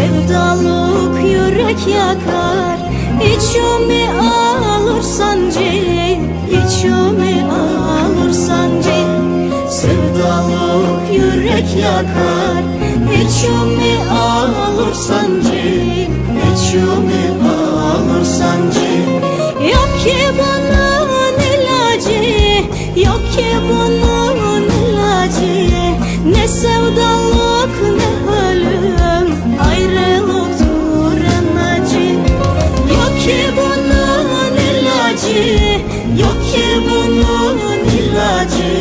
Sevdalık yürek yakar, içimi alır sancı, içimi alır sancı. Sevdalık yürek yakar, içimi alır sancı, içimi alır sancı. Yok ki bunun ilacı, yok ki bunun ilacı. Ne sevdalık ne ölüm, ayrılıktır en acı. Yok ki bunun ilacı, yok ki bunun ilacı.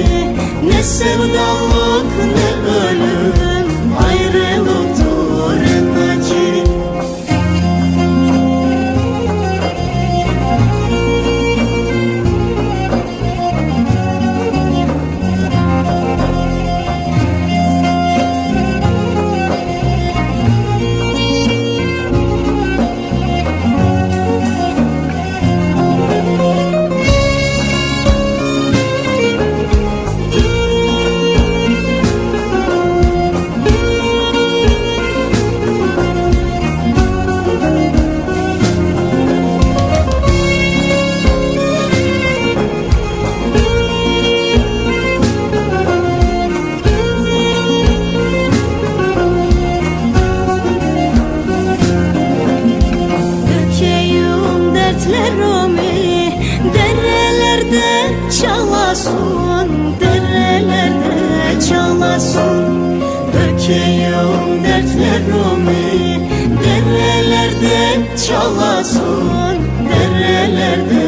Ne sevdalık ne ölüm, ayrılıktır en acı. Dökeyim dertlerimi, derelerde çalasın, derelerde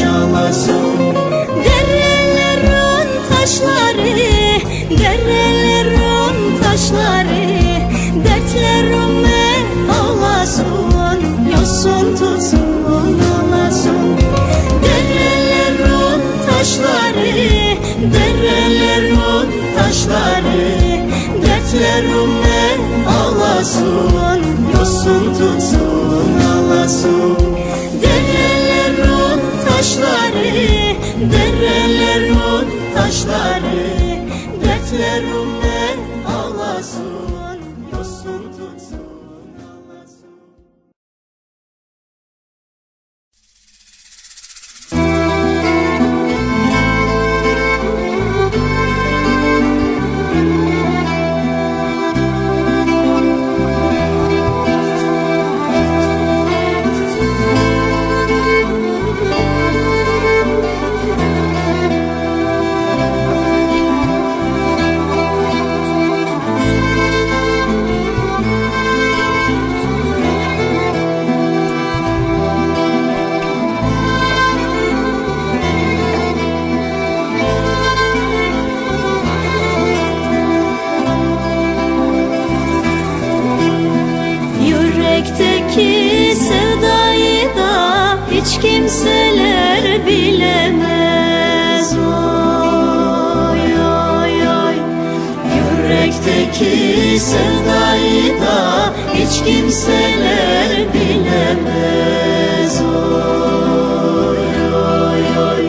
çalasın. Derelerin taşları, dertlerimi ağlasın, yosun tutsun ağlasın. Derelerin taşları, derelerin taşları. Dertlerime ağlasın, yosun tutsun ağlasın. Derelerin taşları, derelerin taşları. Dertlerime ağlasın, yosun tutsun. Kimseler bilemez, oy oy oy. Yürekteki sevdayı da hiç kimseler bilemez, oy oy oy.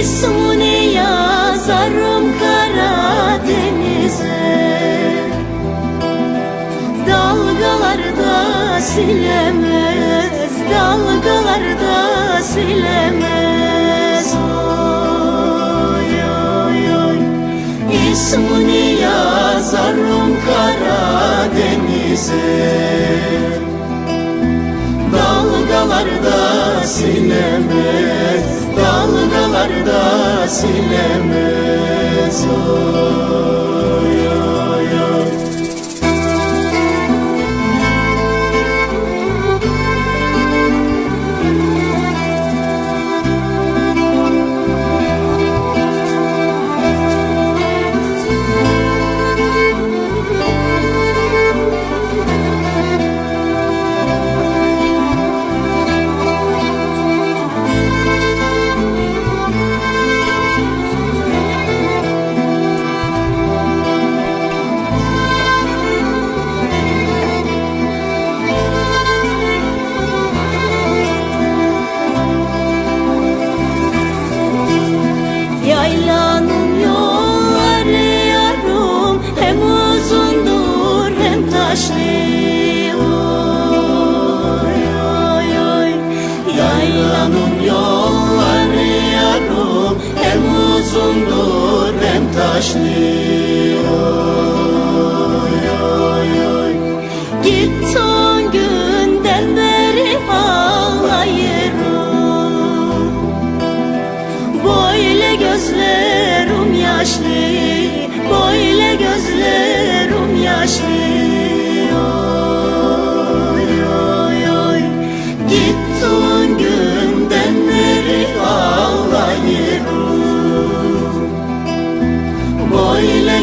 İsmini yazarım Karadeniz'e, dalgalarda silemez, dalgalarda silemez, oy oy oy. İsmini yazarım Karadeniz'e, dalgalarda silemez, dalgalarda silemez, oy oy oy.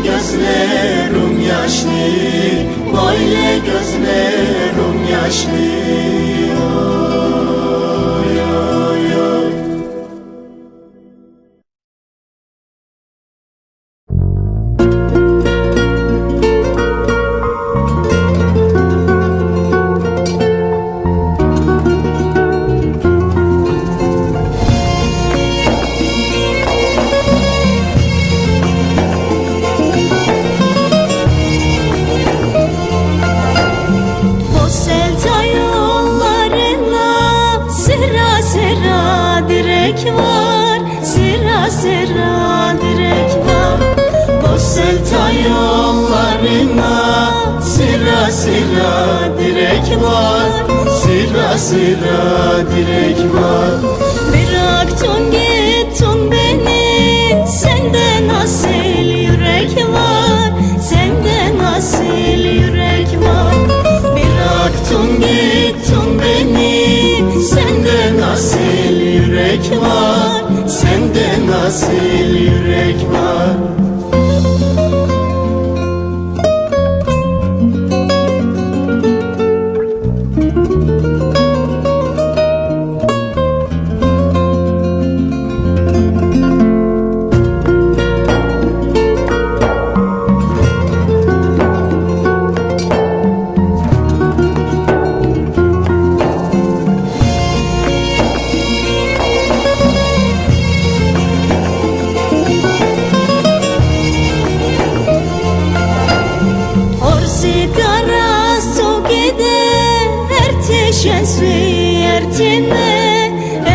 Gözlerim yaşlı, böyle gözlerim yaşlı.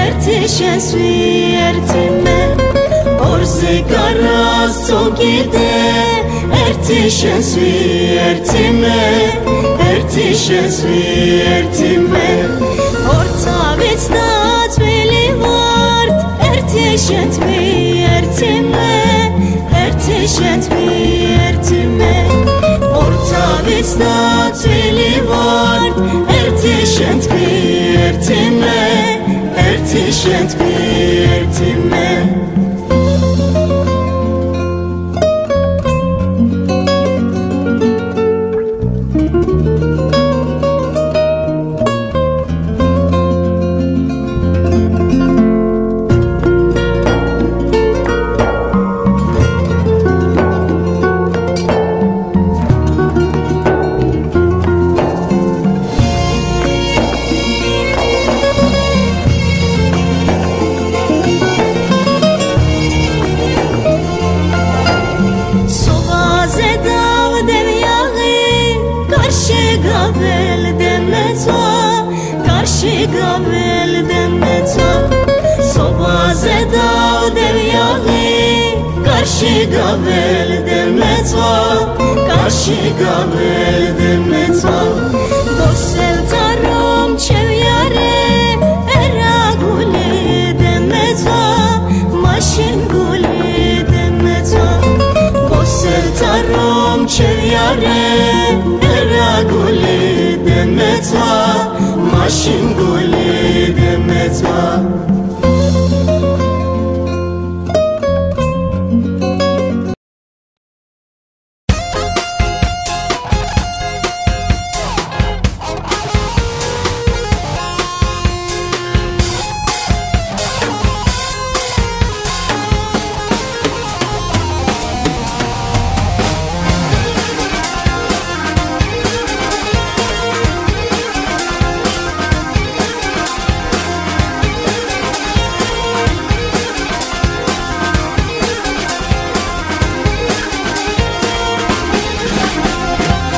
Ördek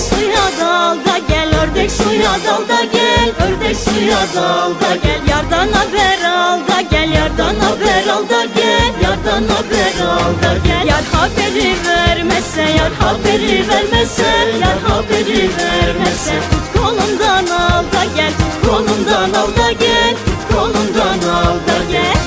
suya dalga gel ördek. Ördek suya dal da gel, ördek suya dal da gel. Yardan haber al da gel, yardan haber al da gel, yardan haber al da gel. Yar haberi vermezse, yar haberi vermezse, yar haberi vermezse. Tut kolundan al da gel, tut kolundan al da gel, tut kolundan al da gel.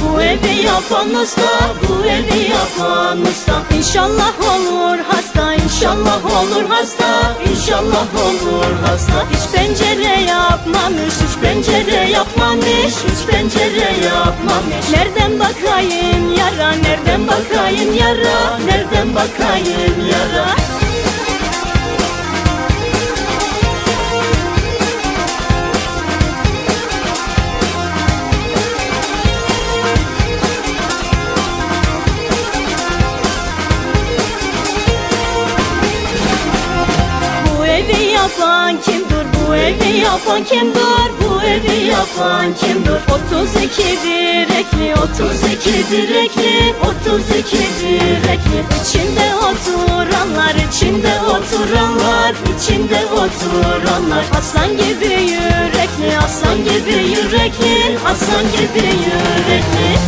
Bu evi yapan usta, bu evi yapan usta. İnşallah olur hasta, inşallah olur hasta, inşallah olur hasta. Hiç pencere yapmamış, hiç pencere yapmamış, hiç pencere yapmamış. Nereden bakayım yara, nereden bakayım yara, nereden bakayım yara? Kimdir bu evi yapan, kimdir bu evi yapan, kimdir? 32 direkli, 32 direkli, 32 direkli. İçinde oturanlar, içinde oturanlar, içinde oturanlar. Aslan gibi yürekli, aslan gibi yürekli, aslan gibi yürekli.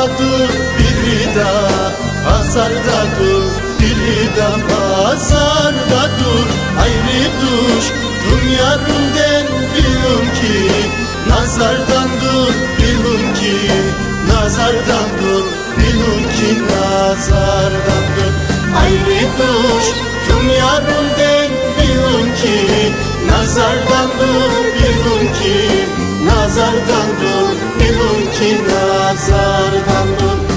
Hasarda dur bir daha, hasarda dur bir daha, hasarda dur ayrı duş. Dur yarım den bilum ki, nazardan dur bilum ki, nazardan dur bilum ki, nazardan dur ayrı duş. Dur yarım den bilum ki, nazardan dur bilum ki, nazardan dur bilum ki, nazardan dur.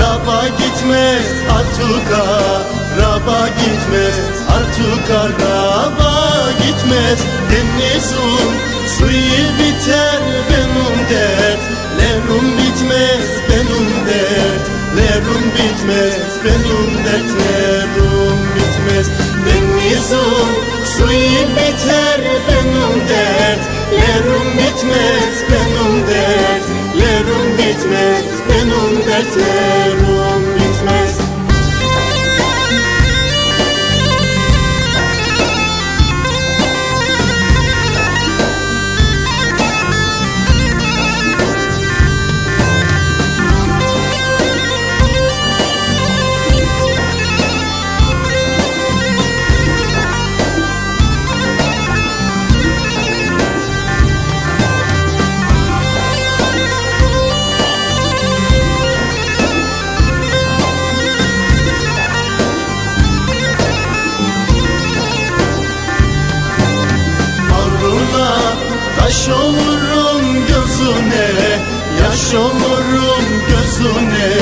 Raba gitmez artuka, raba gitmez artuka, raba gitmez denizun suyu biter benum dert, lerum bitmez benum dert, lerum bitmez benum dert, lerum bitmez denizun suyu biter benum dert, lerum bitmez benum dert, lerum bitmez benum dert, lerum bitmez. Yaş olurum gözüne,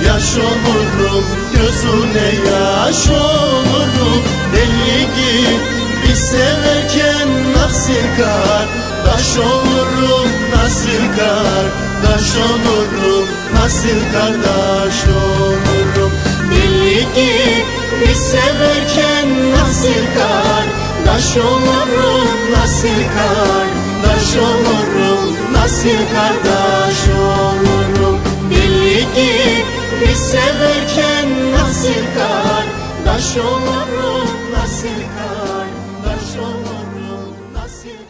yaş olurum gözüne, yaş olurum gözüne, yaş olurum deli gibi severken nasıl kar, taş olurum nasıl kar, taş olurum nasıl kardeş olurum deli gibi severken nasıl kar, taş olurum nasıl kar, taş olurum nasıl kardeş olurum deli gibi severken nasıl kar, taş olurum nasıl kar, taş olurum nasıl kardeş.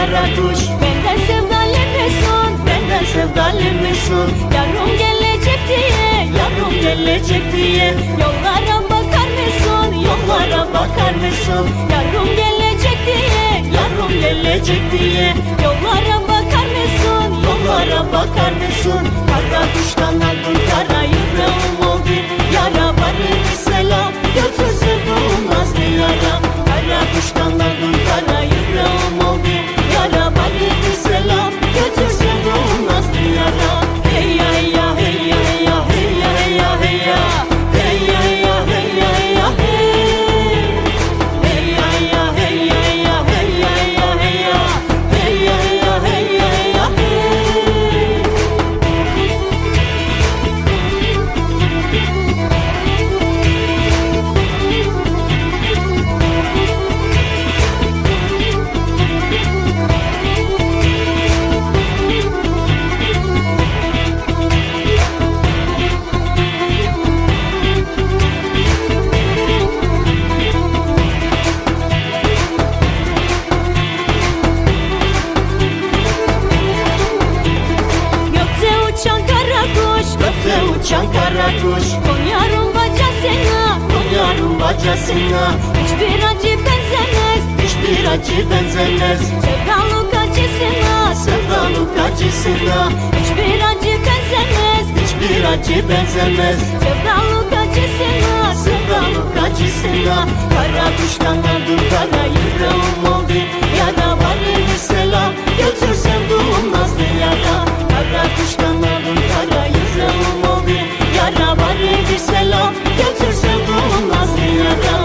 Karakuş, benden sevdaleme son, benden sevdaleme son. Yavrum gelecek diye, yavrum gelecek diye, yollara bakar mısın, yollara bakar mısın? Yavrum gelecek diye, yavrum gelecek diye, yollara bakar mısın, yollara bakar mısın? Karakuştan aldım kara yüreğim oldu, yara varır selam, götürsün bulmaz diyara. Karakuştan aldım kara yüreğim oldu, yara bana selam, götürsün olmaz diyara. Hey ya hey ya hey ya hey ya hey ya hey ya hey ya hey ya hey ya hey ya hey ya hey ya hey ya hey ya hey ya hey ya hey ya hey ya hey ya hey ya hey ya hey. Hiçbir acı benzemez, hiçbir acı benzemez. Sevdalık acısına, sevdalık acısına. Hiçbir acı benzemez, hiçbir acı benzemez. Sevdalık acısına, sevdalık acısına. Kara kuştan adım kara yüreğim oldu. Ya da var eli selam götürsem bulunmazdı ya da. Kara kuştan adım kara yüreğim oldu. Yara var eli selam götürsem bulunmazdı ya da.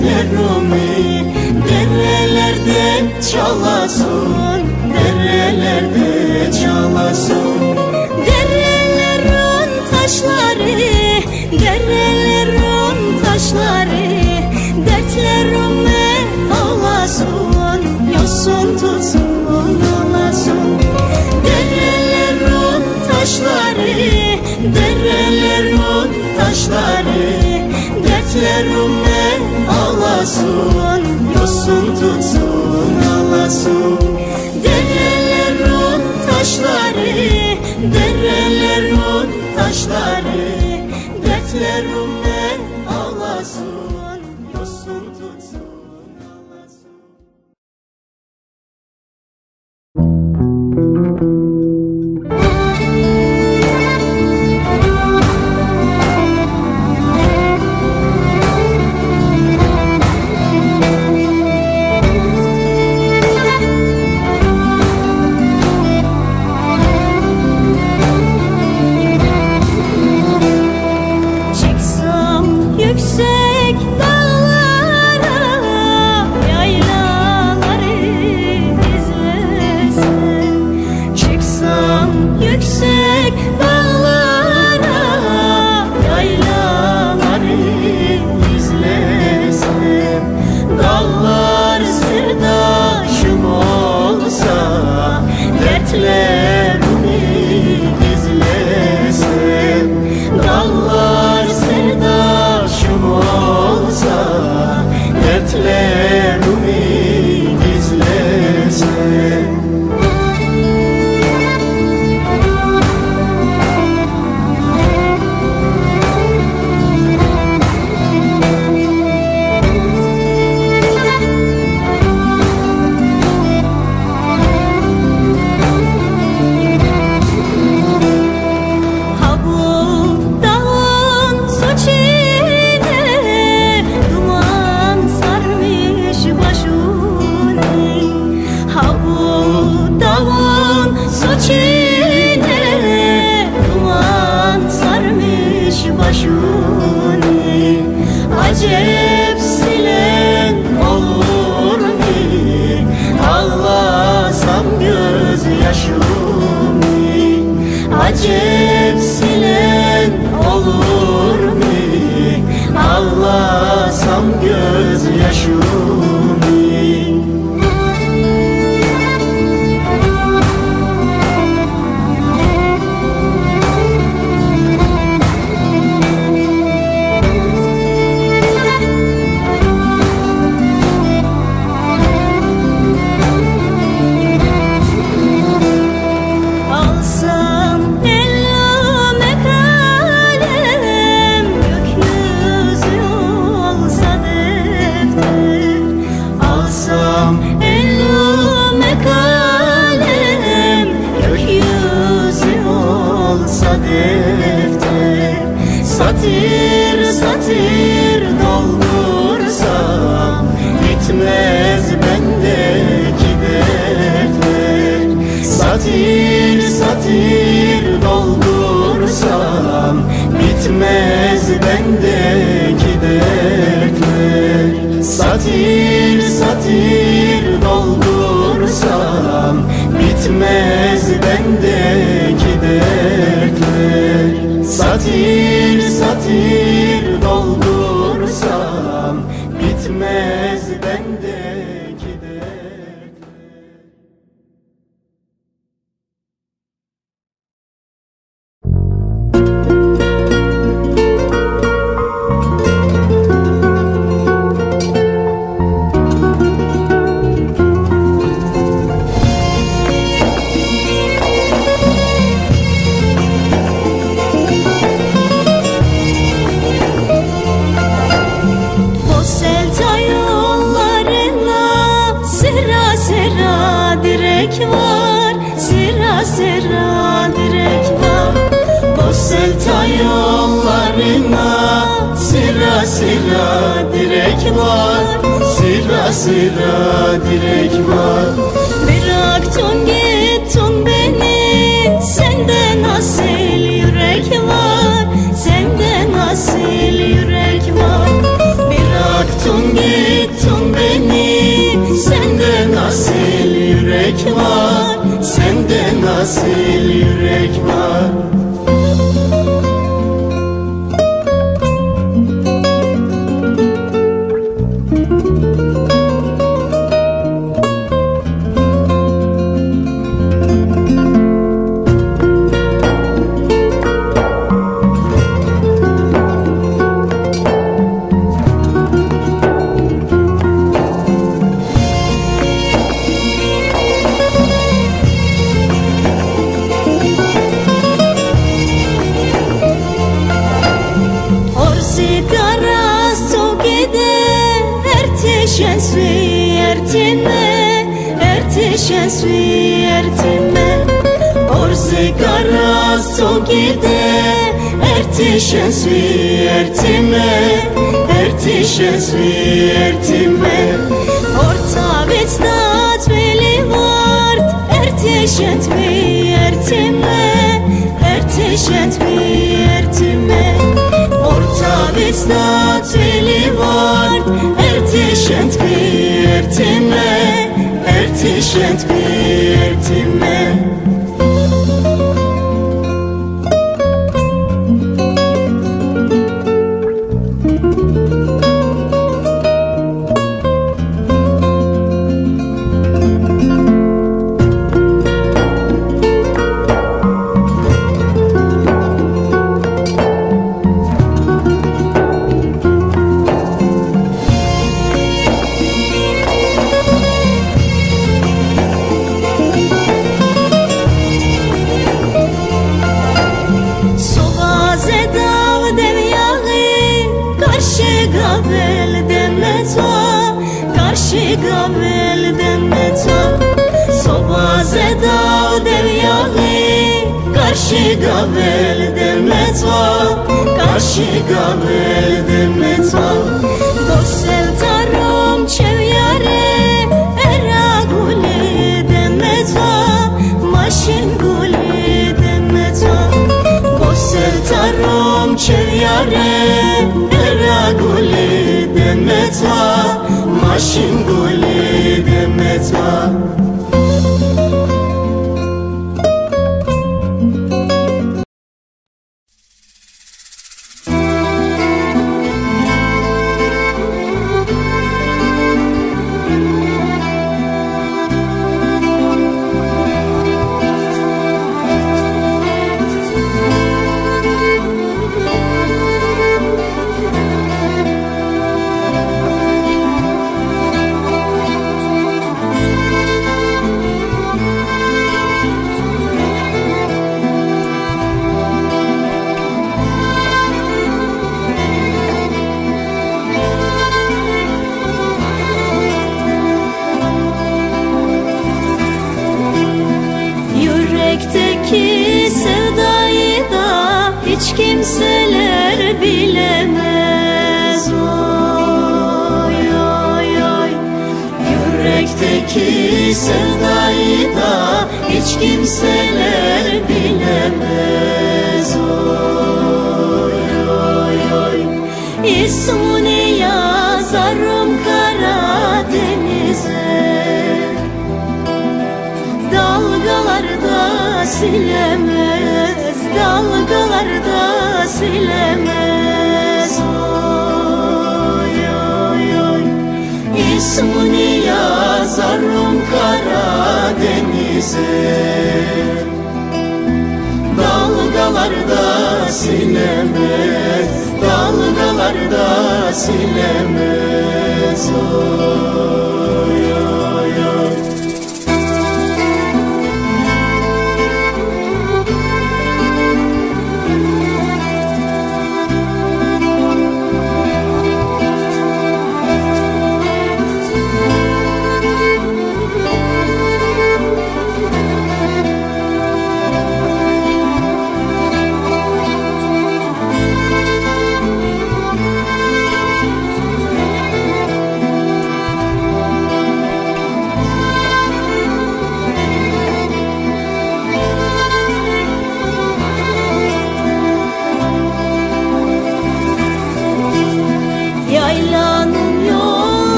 Serumi derelerde çalasın, derelerde çalasın. Derelerin taşları, derelerin taşları, dertlerime ağlasın, yosun tutsun ağlasın. Derelerin taşları, derelerin taşları, dertlerime ağlasın, yosun tutsun ağlasın. Derelerin taşları, derelerin taşları, dertlerime ağlasın, yosun tutsun. Unuttun gittin beni, sende nasıl yürek var, sende nasıl yürek var.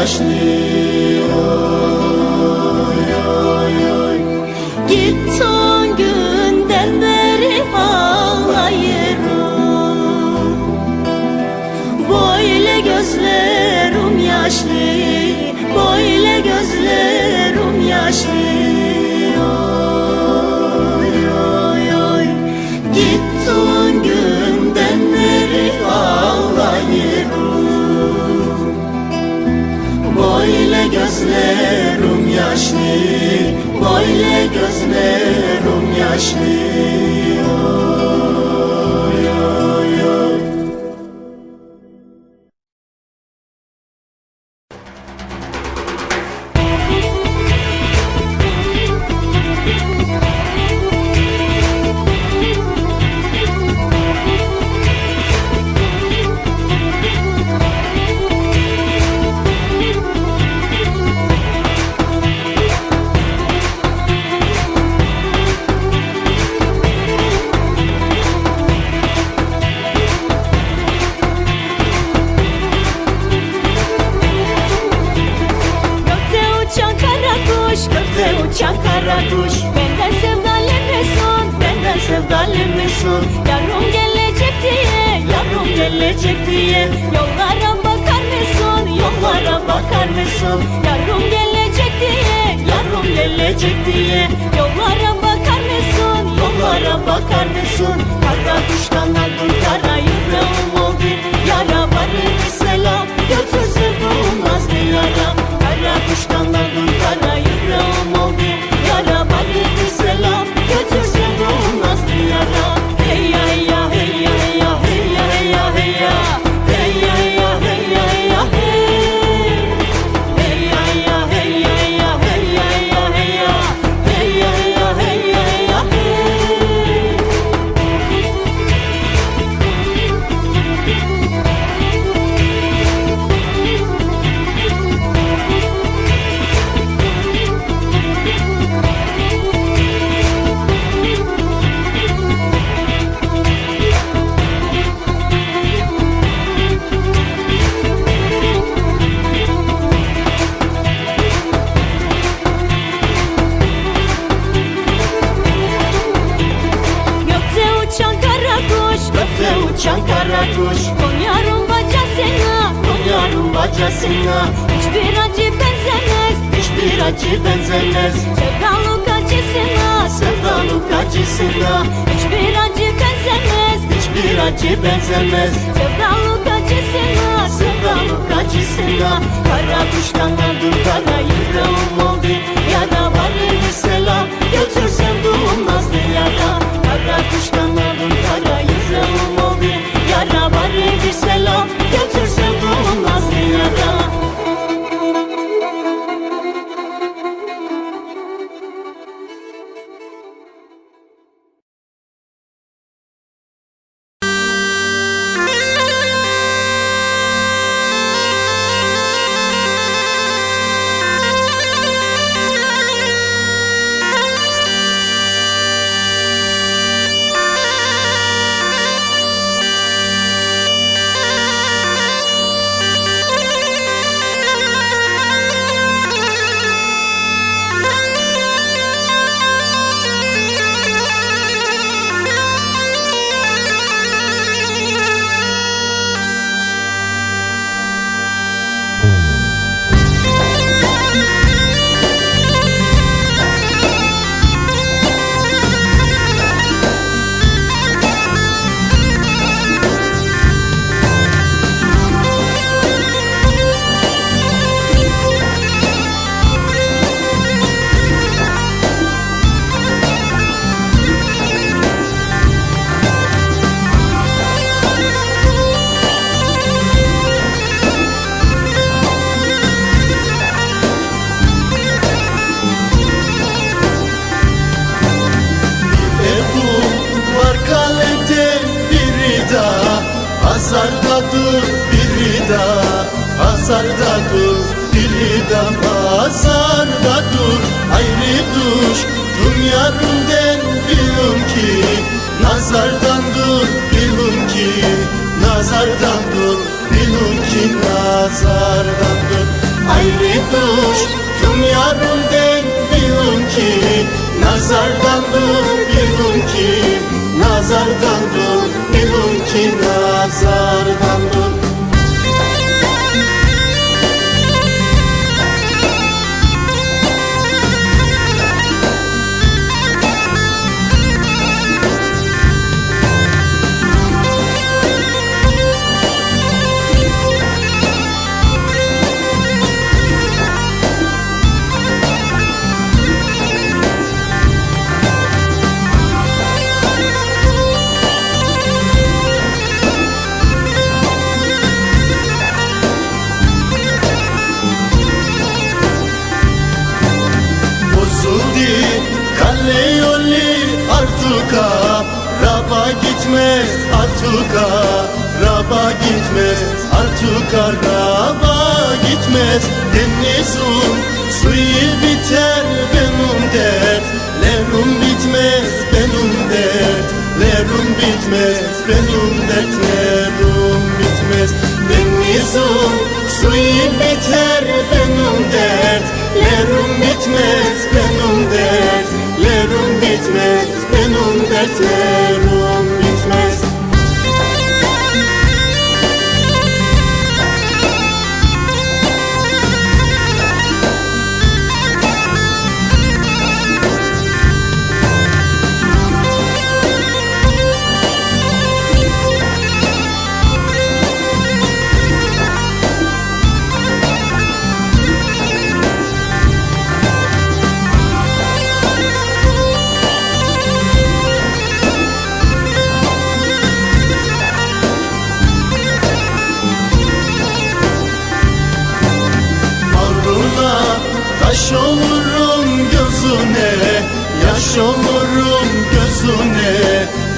başlıyor. Git o günden beri ağlayırım, böyle gözlerim yaşlı, böyle gözlerim yaşlı. Gözlerim yaşlı, böyle gözlerim yaşlı. hayri duş tüm yarın den bilun ki nazardan dur bilun ki nazardan dur bilun ki nazardan dur. Artuka, raba gitmez, Artuka, raba gitmez. Denizun suyu biter benim dert, lerum bitmez benim dert, lerum bitmez benim dert, lerum bitmez. Denizun suyu biter benim dert, lerum bitmez benim dert, lerum bitmez benim dert, lerum bitmez. Yaş olurum gözüne, yaş olurum gözüne,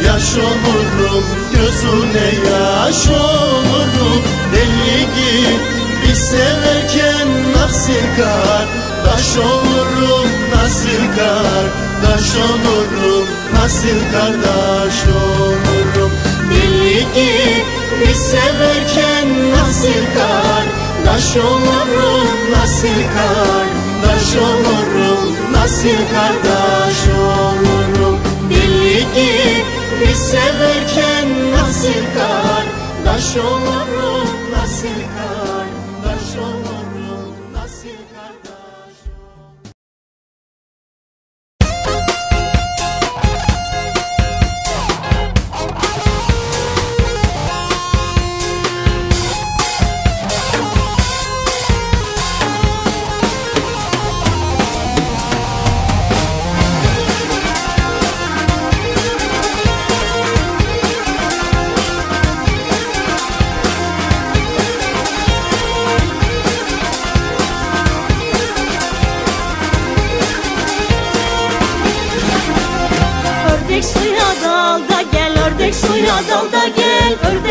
yaş olurum gözüne, yaş olurum. Deli gibi severken nasıl kar, taş olurum nasıl kar, taş olurum nasıl kardeş olurum. Deli gibi severken nasıl kar, taş olurum nasıl kar, taş olurum nasıl kardeş olurum. Birliği biz severken nasıl kar, taş olurum nasıl kar, taş olurum nasıl kardeş.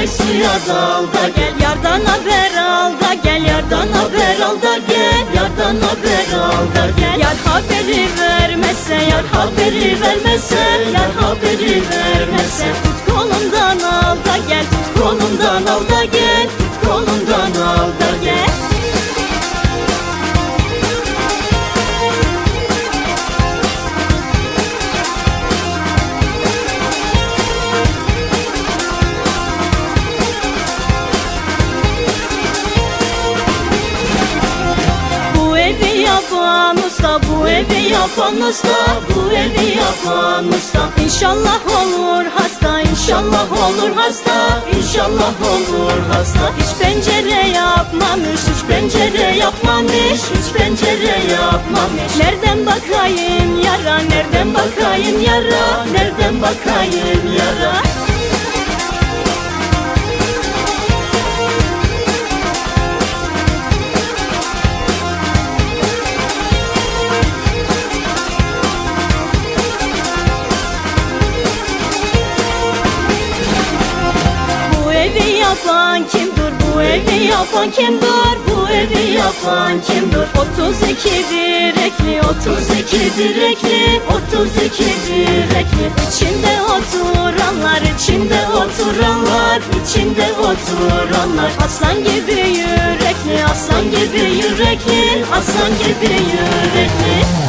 Suya dal da gel, yardan haber al da gel, yardan haber al da gel, yardan haber al da gel. Yar haberi vermezse, yar haberi vermezse, yar haberi vermezse, tut kolundan al da gel, tut kolundan al da gel, tut kolundan al da gel. Bu evi yapan usta, bu evi yapan usta, İnşallah olur hasta, inşallah olur hasta, inşallah olur hasta. Hiç pencere yapmamış, hiç pencere yapmamış, hiç pencere yapmamış. Nereden bakayım yara, nereden bakayım yara, nereden bakayım yara? Kimdir bu evi yapan, kimdir bu evi yapan, kimdir? 32 direkli, 32 direkli, 32 direkli, içinde oturan oturanlar, içinde oturanlar, içinde oturanlar. Aslan gibi yürekli, aslan gibi yürekli, aslan gibi yürekli.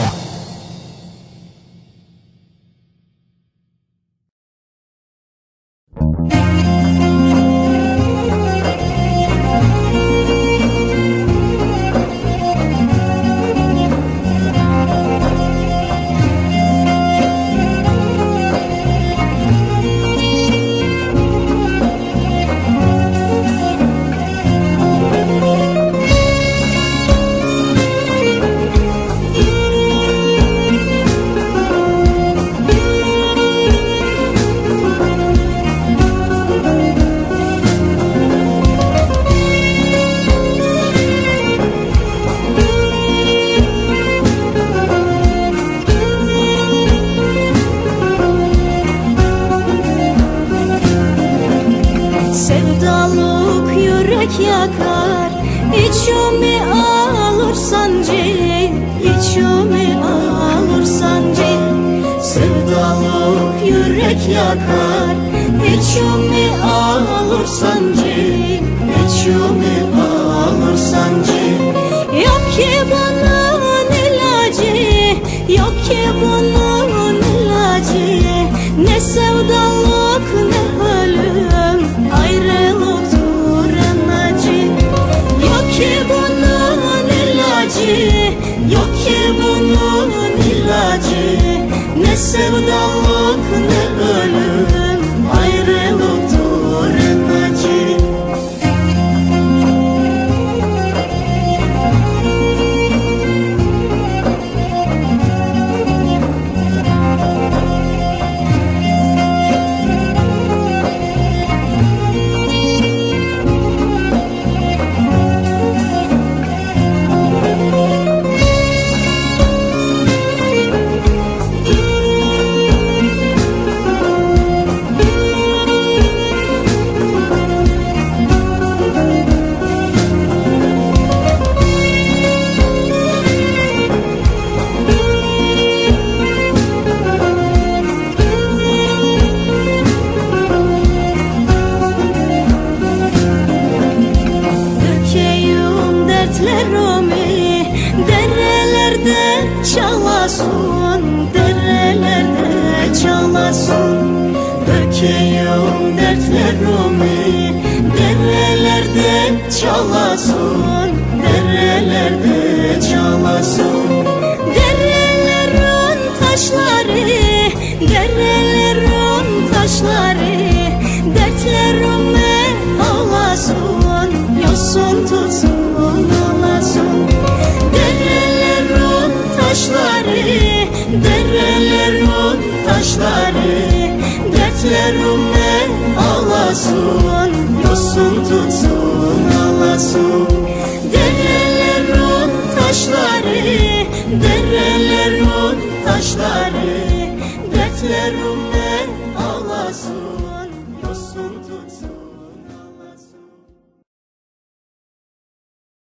Dertler umme ağlasın.